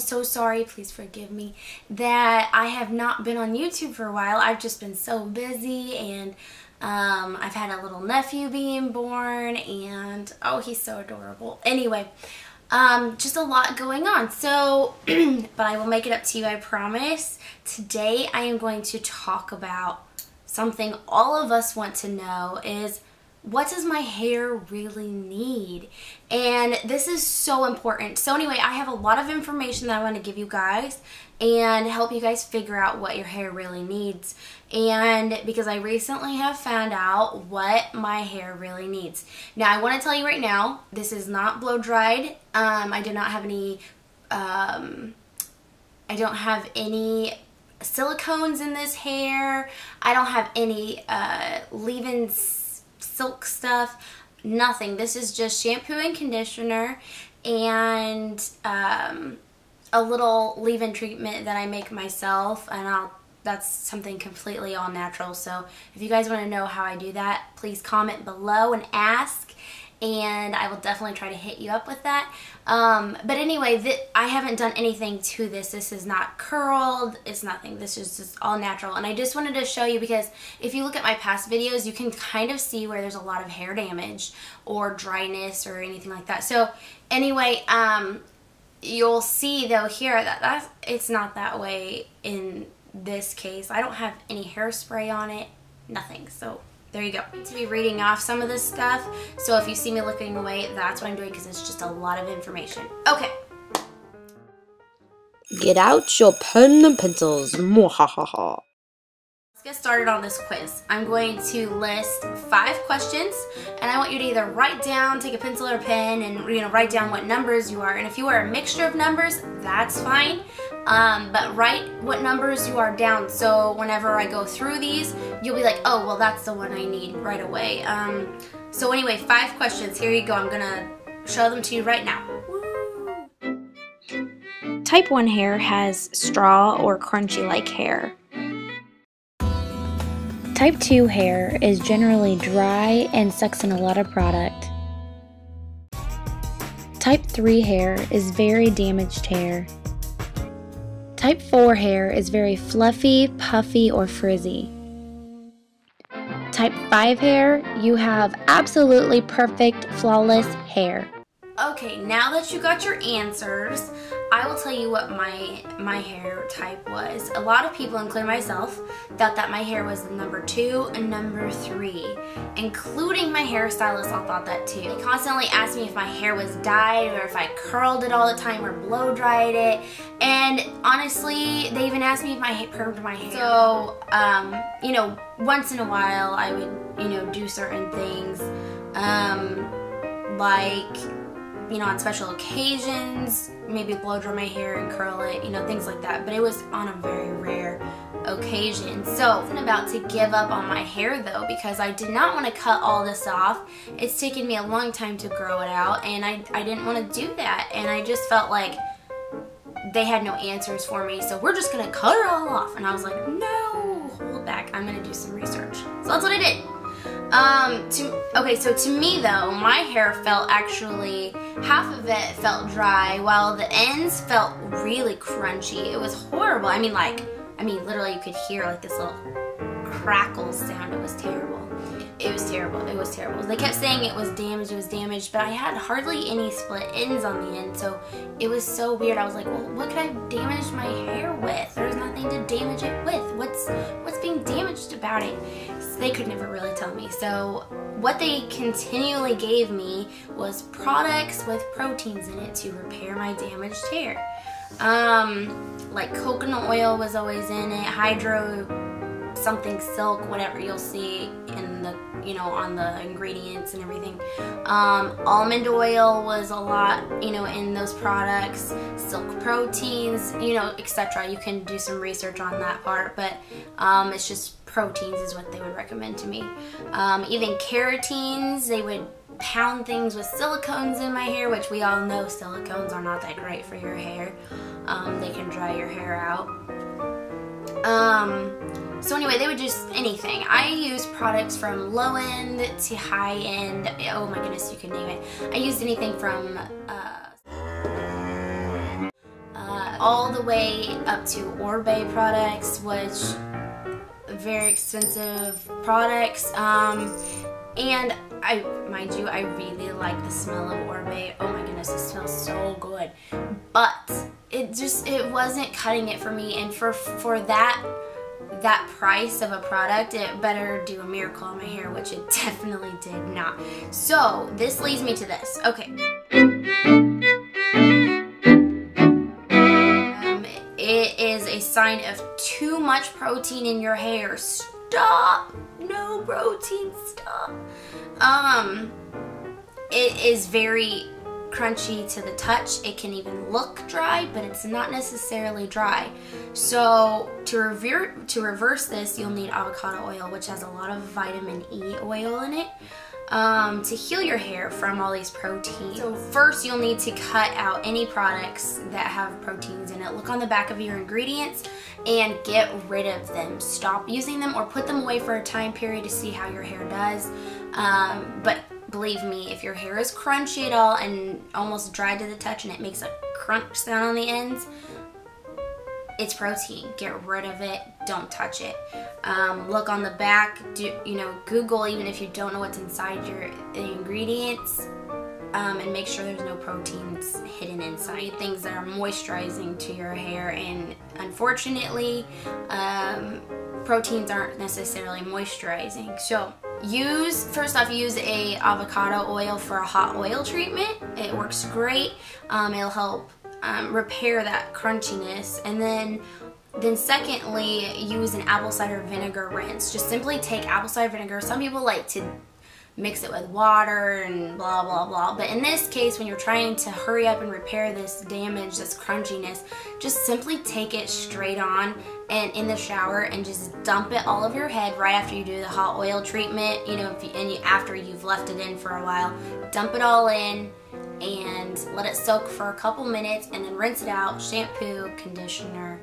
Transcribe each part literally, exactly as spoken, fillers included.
am so sorry, please forgive me, that I have not been on YouTube for a while. I've just been so busy, and um, I've had a little nephew being born, and oh, he's so adorable. Anyway, um, just a lot going on. So, but I will make it up to you, I promise. Today I am going to talk about something all of us want to know is, what does my hair really need? And this is so important. So anyway, I have a lot of information that I want to give you guys and help you guys figure out what your hair really needs. And because I recently have found out what my hair really needs. Now, I want to tell you right now, this is not blow dried. Um, I do not have any, um, I don't have any silicones in this hair. I don't have any uh, leave-ins, silk stuff, nothing. This is just shampoo and conditioner and um, a little leave-in treatment that I make myself, and I'll, that's something completely all natural. So if you guys want to know how I do that, please comment below and ask, and I will definitely try to hit you up with that. Um, but anyway, th I haven't done anything to this. This is not curled. It's nothing. This is just all natural. And I just wanted to show you, because if you look at my past videos, you can kind of see where there's a lot of hair damage or dryness or anything like that. So anyway, um, you'll see though here that that's, it's not that way in this case. I don't have any hairspray on it, nothing. So there you go. I'm going to be reading off some of this stuff, so if you see me looking away, that's what I'm doing, because it's just a lot of information. Okay. Get out your pen and pencils. Mwahaha. Let's get started on this quiz. I'm going to list five questions, and I want you to either write down, take a pencil or a pen, and you know, write down what numbers you are. And if you are a mixture of numbers, that's fine. Um, but write what numbers you are down, so whenever I go through these, you'll be like, oh, well, that's the one I need right away. Um, so anyway, five questions. Here you go. I'm going to show them to you right now. Woo! Type one hair has straw or crunchy-like hair. Type two hair is generally dry and sucks in a lot of product. Type three hair is very damaged hair. Type four hair is very fluffy, puffy, or frizzy. Type five hair, you have absolutely perfect, flawless hair. Okay, now that you got your answers, I will tell you what my my hair type was. A lot of people, including myself, thought that my hair was number two and number three. Including my hairstylist, all thought that too. They constantly asked me if my hair was dyed or if I curled it all the time or blow dried it. And honestly, they even asked me if I permed my hair. So, um, you know, once in a while I would, you know, do certain things, um, like, you know, on special occasions, maybe blow dry my hair and curl it, you know, things like that. But it was on a very rare occasion. So I wasn't about to give up on my hair though, because I did not want to cut all this off. It's taken me a long time to grow it out, and I, I didn't want to do that. And I just felt like they had no answers for me, so we're just going to cut it all off. And I was like, no, hold back. I'm going to do some research. So that's what I did. Um, to, okay, so to me though, my hair felt actually, half of it felt dry, while the ends felt really crunchy. It was horrible. I mean, like, I mean, literally you could hear like this little crackle sound. It was terrible. It was terrible. It was terrible. They kept saying it was damaged, it was damaged, but I had hardly any split ends on the end, so it was so weird. I was like, well, what could I damage my hair with? There's nothing to damage it with. What's, what's being damaged about it? They could never really tell me. So what they continually gave me was products with proteins in it to repair my damaged hair. Um, like coconut oil was always in it, hydro something silk, whatever, you'll see in the, you know, on the ingredients and everything. Um, almond oil was a lot, you know, in those products, silk proteins, you know, et cetera. You can do some research on that part, but um, it's just proteins is what they would recommend to me. Um, even carotenes, they would pound things with silicones in my hair, which we all know silicones are not that great for your hair. Um, they can dry your hair out. Um, so anyway, they would just anything. I use products from low end to high end. Oh my goodness, you can name it. I used anything from uh, uh, all the way up to Orbe products, which are very expensive products. Um, and I, mind you, I really like the smell of Orbe. Oh my goodness, it smells so good. But it just, it wasn't cutting it for me. And for for that that price of a product, it better do a miracle on my hair, which it definitely did not. So this leads me to this. Okay. Um, it is a sign of too much protein in your hair. Stop! No protein, stop. Um, it is very crunchy to the touch. It can even look dry, but it's not necessarily dry. So to revert to reverse this, you'll need avocado oil, which has a lot of vitamin E oil in it, um, to heal your hair from all these proteins. So first you'll need to cut out any products that have proteins in it. Look on the back of your ingredients and get rid of them. Stop using them or put them away for a time period to see how your hair does. Um, but believe me, if your hair is crunchy at all and almost dry to the touch and it makes a crunch sound on the ends, it's protein. Get rid of it. Don't touch it. Um, look on the back. Do, you know, Google, even if you don't know what's inside your the ingredients, um, and make sure there's no proteins hidden inside. Things that are moisturizing to your hair, and unfortunately, um, proteins aren't necessarily moisturizing. So use, first off, use a avocado oil for a hot oil treatment. It works great. Um, it'll help um, repair that crunchiness. And then then secondly, use an apple cider vinegar rinse. Just simply take apple cider vinegar. Some people like to mix it with water and blah blah blah, but in this case, when you're trying to hurry up and repair this damage, this crunchiness, just simply take it straight on and in the shower and just dump it all over your head right after you do the hot oil treatment, you know, if you, and you, after you've left it in for a while, dump it all in and let it soak for a couple minutes and then rinse it out. Shampoo, conditioner.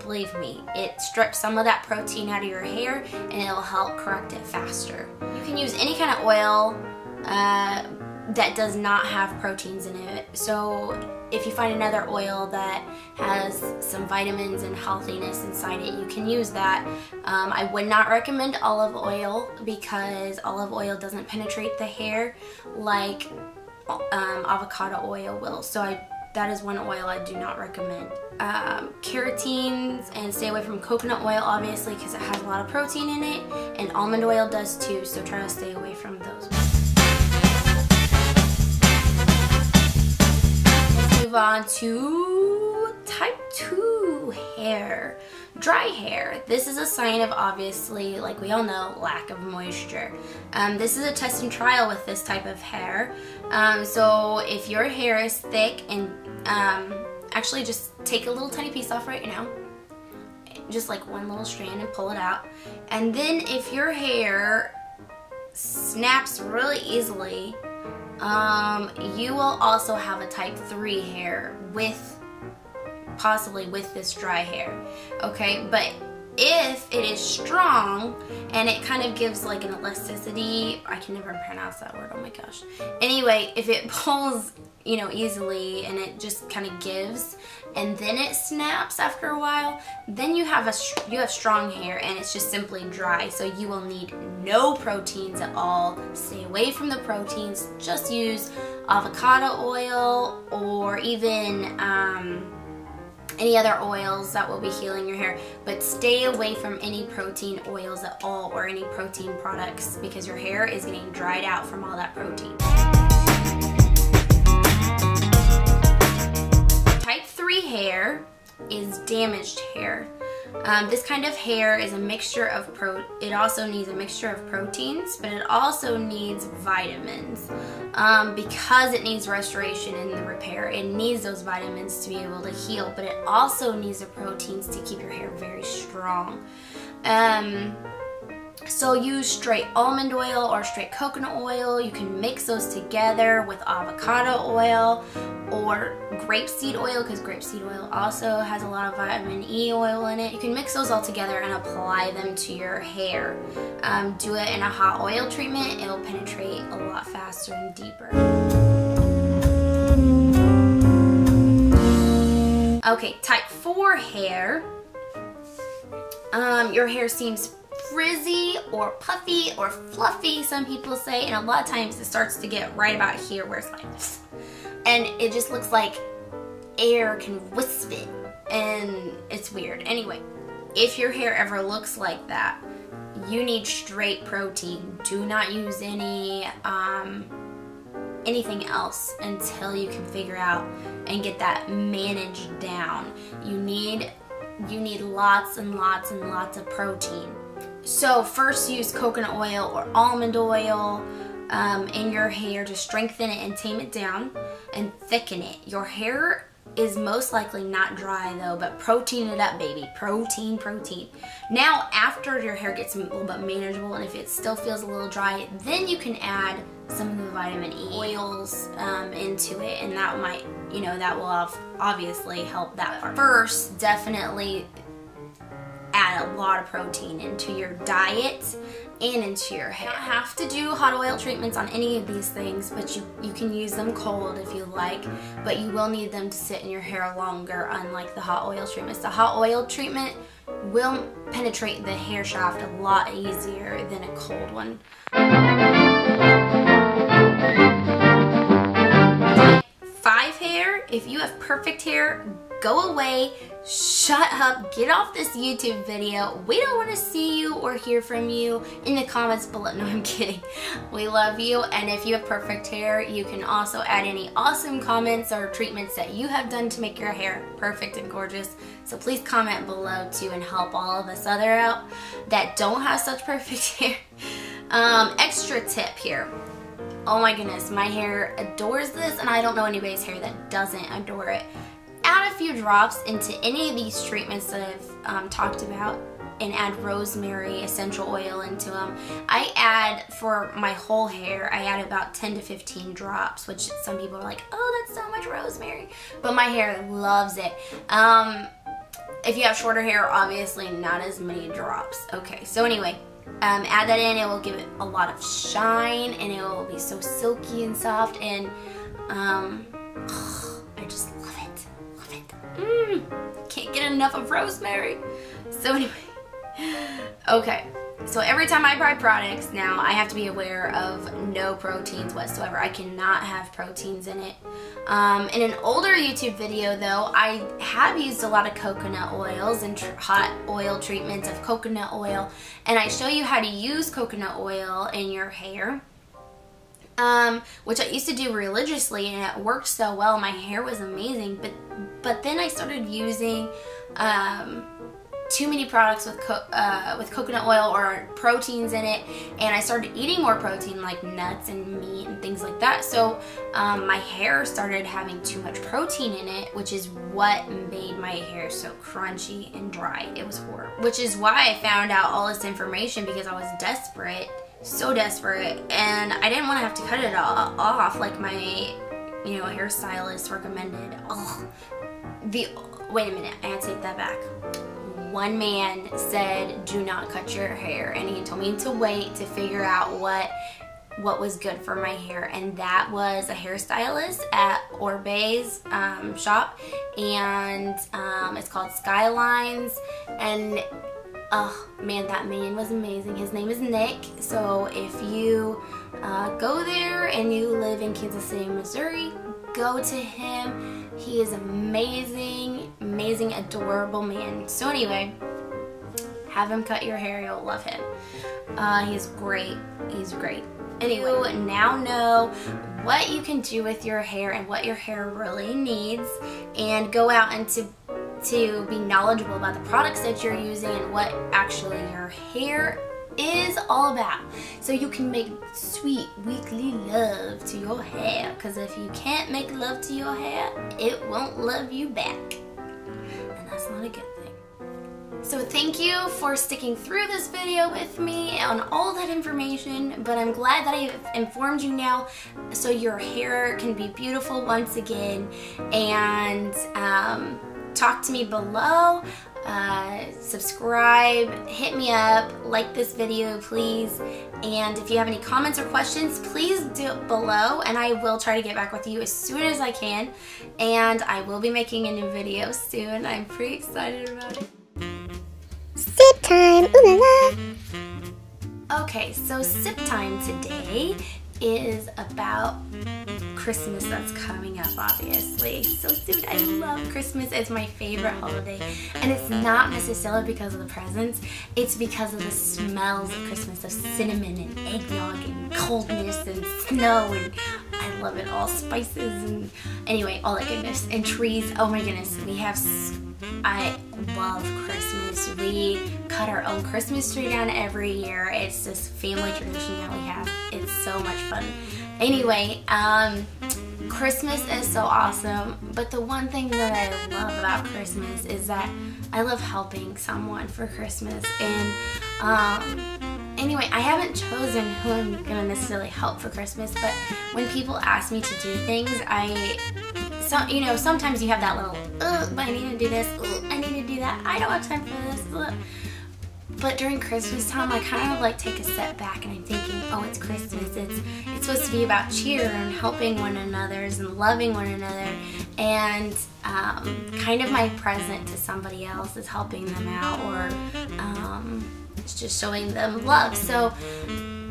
Believe me, it strips some of that protein out of your hair and it'll help correct it faster. You can use any kind of oil uh, that does not have proteins in it. So if you find another oil that has some vitamins and healthiness inside it, you can use that. Um, I would not recommend olive oil because olive oil doesn't penetrate the hair like um, avocado oil will. So I That is one oil I do not recommend. Um, keratins, and stay away from coconut oil, obviously, because it has a lot of protein in it, and almond oil does too, so try to stay away from those. Let's move on to type two hair. Dry hair. This is a sign of, obviously, like we all know, lack of moisture. Um, this is a test and trial with this type of hair. Um, so if your hair is thick and um, actually just take a little tiny piece off right now, just like one little strand, and pull it out. And then if your hair snaps really easily, um, you will also have a type three hair with possibly with this dry hair, okay? But if it is strong and it kind of gives like an elasticity, I can never pronounce that word, oh my gosh. Anyway, if it pulls, you know, easily and it just kind of gives and then it snaps after a while, then you have a you have strong hair and it's just simply dry. So you will need no proteins at all. Stay away from the proteins. Just use avocado oil or even um any other oils that will be healing your hair, but stay away from any protein oils at all or any protein products because your hair is getting dried out from all that protein. Type three hair is damaged hair. Um, this kind of hair is a mixture of pro it also needs a mixture of proteins, but it also needs vitamins um, because it needs restoration and the repair. It needs those vitamins to be able to heal, but it also needs the proteins to keep your hair very strong. Um, so use straight almond oil or straight coconut oil. You can mix those together with avocado oil or grapeseed oil, because grapeseed oil also has a lot of vitamin E oil in it. You can mix those all together and apply them to your hair. Um, do it in a hot oil treatment. It will penetrate a lot faster and deeper. Okay, type four hair. Um, your hair seems frizzy or puffy or fluffy, some people say, and a lot of times it starts to get right about here where it's like this. And it just looks like air can wisp it, and it's weird. Anyway, if your hair ever looks like that, you need straight protein. Do not use any um, anything else until you can figure out and get that managed down. You need you need lots and lots and lots of protein. So first use coconut oil or almond oil um, in your hair to strengthen it and tame it down and thicken it. Your hair is most likely not dry though, but protein it up, baby. Protein, protein. Now after your hair gets a little bit manageable and if it still feels a little dry, then you can add some of the vitamin E oils um, into it, and that might, you know, that will obviously help that part. First, definitely add a lot of protein into your diet and into your hair. You don't have to do hot oil treatments on any of these things, but you, you can use them cold if you like, but you will need them to sit in your hair longer, unlike the hot oil treatments. The hot oil treatment will penetrate the hair shaft a lot easier than a cold one. Five hair, if you have perfect hair, go away, shut up, get off this YouTube video. We don't want to see you or hear from you in the comments below. No, I'm kidding. We love you, and if you have perfect hair, you can also add any awesome comments or treatments that you have done to make your hair perfect and gorgeous. So please comment below too and help all of us other out that don't have such perfect hair. Um, extra tip here. Oh my goodness, my hair adores this, and I don't know anybody's hair that doesn't adore it. Add a few drops into any of these treatments that I've um, talked about, and add rosemary essential oil into them. I add, for my whole hair, I add about ten to fifteen drops, which some people are like, oh, that's so much rosemary, but my hair loves it. Um, if you have shorter hair, obviously not as many drops. Okay, so anyway, um, add that in. It will give it a lot of shine, and it will be so silky and soft, and um, oh, I just love it. Mmm, can't get enough of rosemary. So anyway, okay, so every time I buy products now, I have to be aware of no proteins whatsoever. I cannot have proteins in it. Um, in an older YouTube video though, I have used a lot of coconut oils and tr hot oil treatments of coconut oil, and I show you how to use coconut oil in your hair. Um, which I used to do religiously, and it worked so well. My hair was amazing, but but then I started using um, too many products with co uh, with coconut oil or proteins in it, and I started eating more protein, like nuts and meat and things like that. So um, my hair started having too much protein in it, which is what made my hair so crunchy and dry. It was horrible. Which is why I found out all this information, because I was desperate. So desperate, and I didn't want to have to cut it all off like my, you know, hairstylist recommended. Oh, the wait a minute, I had to take that back. One man said, "Do not cut your hair," and he told me to wait to figure out what what was good for my hair, and that was a hairstylist at Orbe's um, shop, and um, it's called Skylines, and. Oh man, that man was amazing. His name is Nick. So if you uh, go there and you live in Kansas City, Missouri, go to him. He is amazing, amazing, adorable man. So anyway, have him cut your hair. You'll love him. Uh, he's great. He's great. Anyway, you now know what you can do with your hair and what your hair really needs, and go out into to be knowledgeable about the products that you're using and what actually your hair is all about, so you can make sweet weekly love to your hair, because if you can't make love to your hair, it won't love you back, and that's not a good thing. So thank you for sticking through this video with me on all that information, but I'm glad that I've informed you now so your hair can be beautiful once again. And um, talk to me below uh, subscribe, hit me up, like this video please, and if you have any comments or questions, please do it below and I will try to get back with you as soon as I can, and I will be making a new video soon. I'm pretty excited about it. Sip time, ooh la la. Okay, so sip time today is about Christmas that's coming up, obviously. So soon, I love Christmas. It's my favorite holiday. And it's not necessarily because of the presents. It's because of the smells of Christmas, of cinnamon and eggnog and coldness and snow, and I love it all. Spices and anyway, all that goodness. And trees. Oh my goodness. We have, I love Christmas. We cut our own Christmas tree down every year. It's this family tradition that we have. It's so much fun. Anyway, um, Christmas is so awesome, but the one thing that I love about Christmas is that I love helping someone for Christmas, and um, anyway, I haven't chosen who I'm going to necessarily help for Christmas, but when people ask me to do things, I, so, you know, sometimes you have that little, oh, but I need to do this, oh, I need to do that, I don't have time for this, ugh. But during Christmas time, I kind of like take a step back and I'm thinking, oh, it's Christmas. It's it's supposed to be about cheer and helping one another and loving one another. And um, kind of my present to somebody else is helping them out, or um, it's just showing them love. So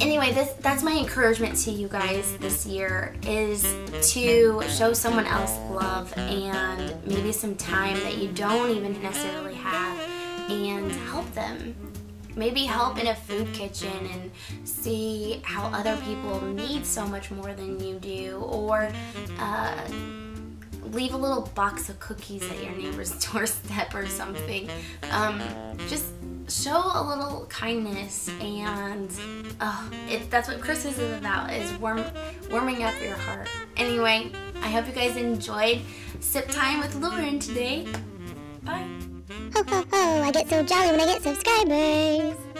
anyway, this that's my encouragement to you guys this year, is to show someone else love, and maybe some time that you don't even necessarily have, and help them. Maybe help in a food kitchen and see how other people need so much more than you do, or uh, leave a little box of cookies at your neighbor's doorstep or something. Um, just show a little kindness, and oh, it, that's what Christmas is about, is warm, warming up your heart. Anyway, I hope you guys enjoyed Sip Time with Lauren today. Bye. Ho ho ho, I get so jolly when I get subscribers.